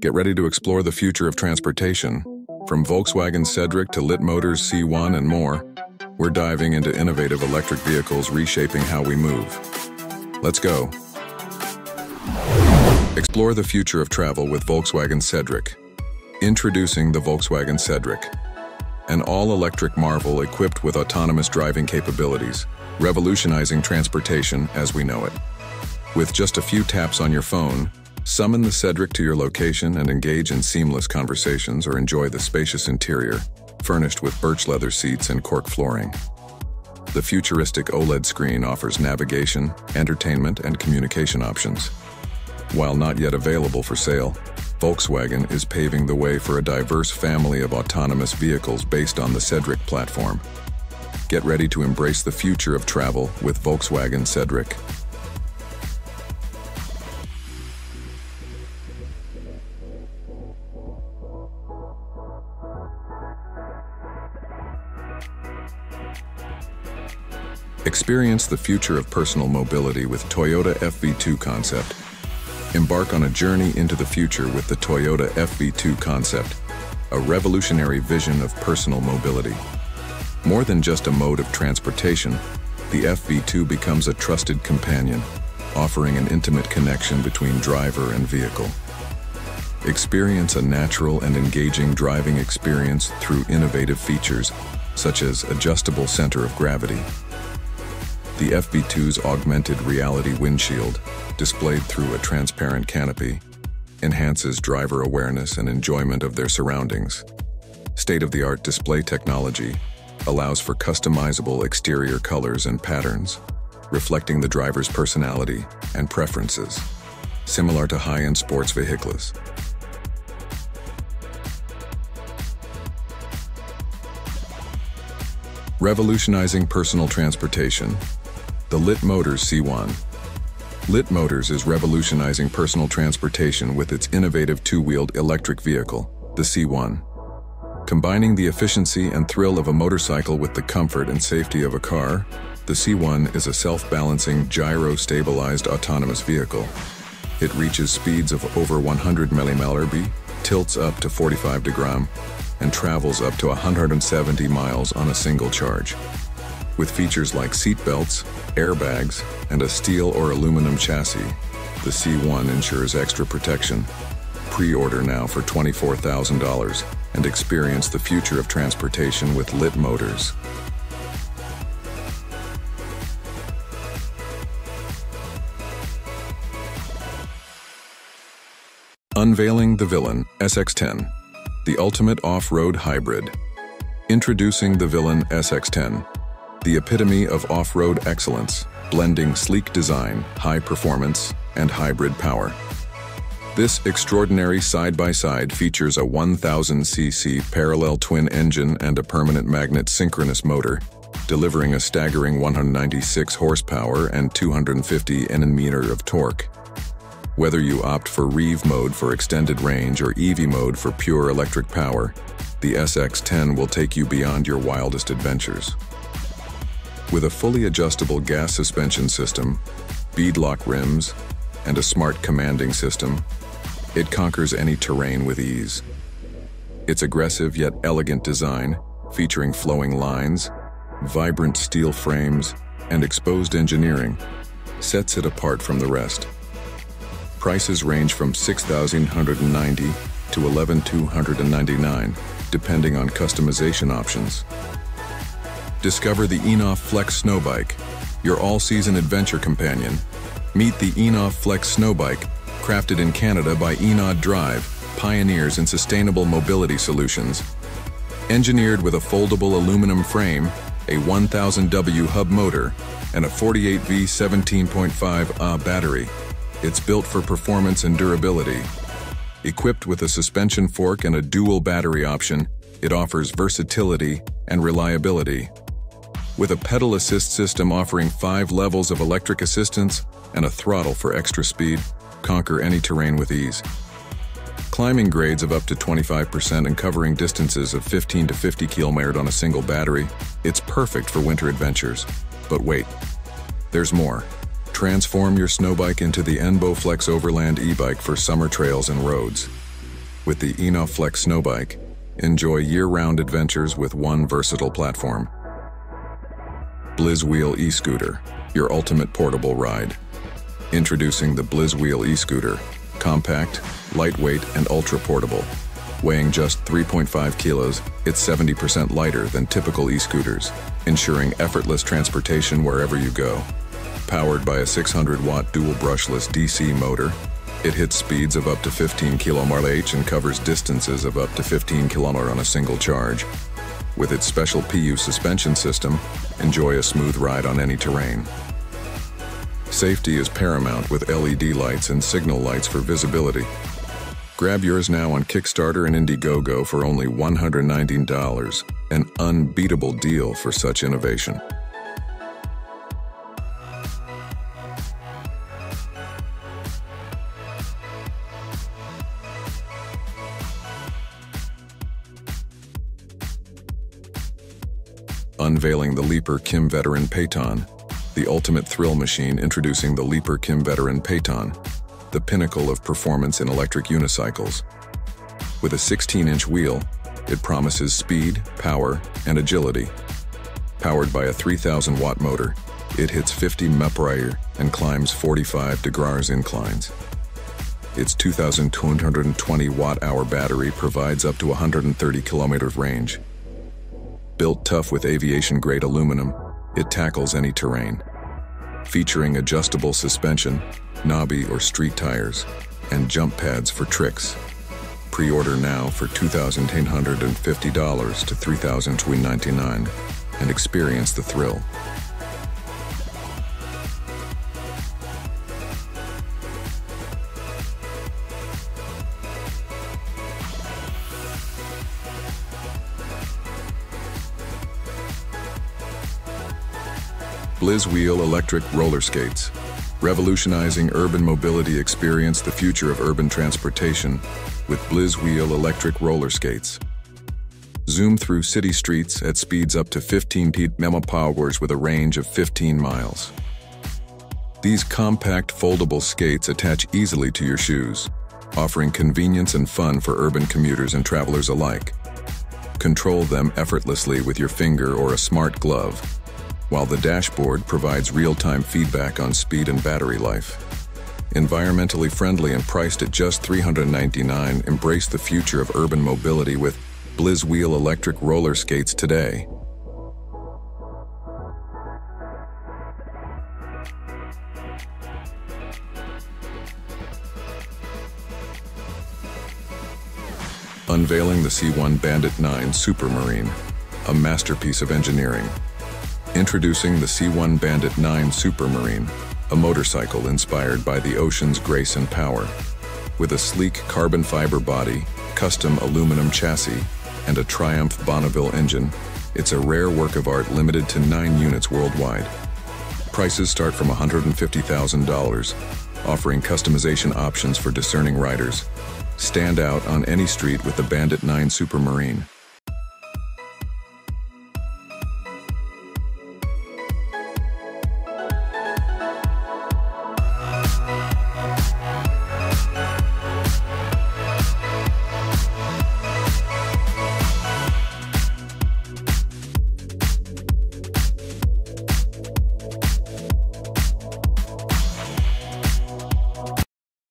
Get ready to explore the future of transportation. From Volkswagen Sedric to Lit Motors C1 and more, we're diving into innovative electric vehicles reshaping how we move. Let's go. Explore the future of travel with Volkswagen Sedric. Introducing the Volkswagen Sedric, an all-electric marvel equipped with autonomous driving capabilities, revolutionizing transportation as we know it. With just a few taps on your phone, summon the Sedric to your location and engage in seamless conversations or enjoy the spacious interior, furnished with birch leather seats and cork flooring. The futuristic OLED screen offers navigation, entertainment, and communication options. While not yet available for sale, Volkswagen is paving the way for a diverse family of autonomous vehicles based on the Sedric platform. Get ready to embrace the future of travel with Volkswagen Sedric. Experience the future of personal mobility with Toyota FV2 Concept. Embark on a journey into the future with the Toyota FV2 Concept, a revolutionary vision of personal mobility. More than just a mode of transportation, the FV2 becomes a trusted companion, offering an intimate connection between driver and vehicle. Experience a natural and engaging driving experience through innovative features, such as adjustable center of gravity. The FV2's augmented reality windshield, displayed through a transparent canopy, enhances driver awareness and enjoyment of their surroundings. State-of-the-art display technology allows for customizable exterior colors and patterns, reflecting the driver's personality and preferences, similar to high-end sports vehicles. Revolutionizing personal transportation. The Lit Motors C1. Lit Motors is revolutionizing personal transportation with its innovative two-wheeled electric vehicle, the C1. Combining the efficiency and thrill of a motorcycle with the comfort and safety of a car, the C1 is a self-balancing, gyro-stabilized autonomous vehicle. It reaches speeds of over 100 mph, tilts up to 45 degrees, and travels up to 170 miles on a single charge. With features like seat belts, airbags, and a steel or aluminum chassis, the C1 ensures extra protection. Pre-order now for $24,000 and experience the future of transportation with Lit Motors. Unveiling the Villain SX-10, the ultimate off-road hybrid. Introducing the Villain SX-10, the epitome of off-road excellence, blending sleek design, high performance, and hybrid power. This extraordinary side-by-side features a 1,000cc parallel twin engine and a permanent magnet synchronous motor, delivering a staggering 196 horsepower and 250 Nm of torque. Whether you opt for REV mode for extended range or EV mode for pure electric power, the SX-10 will take you beyond your wildest adventures. With a fully adjustable gas suspension system, beadlock rims, and a smart commanding system, it conquers any terrain with ease. Its aggressive yet elegant design, featuring flowing lines, vibrant steel frames, and exposed engineering, sets it apart from the rest. Prices range from $6,190 to $11,299, depending on customization options. Discover the Enoch Flex Snowbike, your all-season adventure companion. Meet the Enoch Flex Snowbike, crafted in Canada by Enoch Drive, pioneers in sustainable mobility solutions. Engineered with a foldable aluminum frame, a 1000W hub motor, and a 48V 17.5Ah battery, it's built for performance and durability. Equipped with a suspension fork and a dual battery option, it offers versatility and reliability. With a pedal assist system offering 5 levels of electric assistance and a throttle for extra speed, conquer any terrain with ease. Climbing grades of up to 25% and covering distances of 15 to 50 km on a single battery, it's perfect for winter adventures. But wait, there's more. Transform your snowbike into the Envo Flex Overland e-bike for summer trails and roads. With the Enoch Flex Snowbike, enjoy year-round adventures with one versatile platform. Blizzwheel e-scooter, your ultimate portable ride. Introducing the Blizzwheel e-scooter, compact, lightweight, and ultra-portable. Weighing just 3.5 kilos, it's 70% lighter than typical e-scooters, ensuring effortless transportation wherever you go. Powered by a 600-watt dual brushless DC motor, it hits speeds of up to 15 km/h and covers distances of up to 15 km on a single charge. With its special PU suspension system, enjoy a smooth ride on any terrain. Safety is paramount with LED lights and signal lights for visibility. Grab yours now on Kickstarter and Indiegogo for only $119, an unbeatable deal for such innovation. Unveiling the Leaper Kim Veteran Peyton, the ultimate thrill machine. Introducing the Leaper Kim Veteran Peyton, the pinnacle of performance in electric unicycles. With a 16-inch wheel, it promises speed, power, and agility. Powered by a 3,000-watt motor, it hits 50 mph and climbs 45 degrees inclines. Its 2,220 watt-hour battery provides up to 130 km range. Built tough with aviation-grade aluminum, it tackles any terrain. Featuring adjustable suspension, knobby or street tires, and jump pads for tricks. Pre-order now for $2,850 to $3,299 and experience the thrill. Blizzwheel electric roller skates. Revolutionizing urban mobility. Experience the future of urban transportation with Blizzwheel electric roller skates. Zoom through city streets at speeds up to 15 km/h with a range of 15 miles. These compact foldable skates attach easily to your shoes, offering convenience and fun for urban commuters and travelers alike. Control them effortlessly with your finger or a smart glove, while the dashboard provides real-time feedback on speed and battery life. Environmentally friendly and priced at just $399, embrace the future of urban mobility with Blizzwheel electric roller skates today. Unveiling the C1 Bandit9 Supermarine, a masterpiece of engineering. Introducing the C1 Bandit9 Supermarine, a motorcycle inspired by the ocean's grace and power. With a sleek carbon fiber body, custom aluminum chassis, and a Triumph Bonneville engine, it's a rare work of art limited to 9 units worldwide. Prices start from $150,000, offering customization options for discerning riders. Stand out on any street with the Bandit9 Supermarine.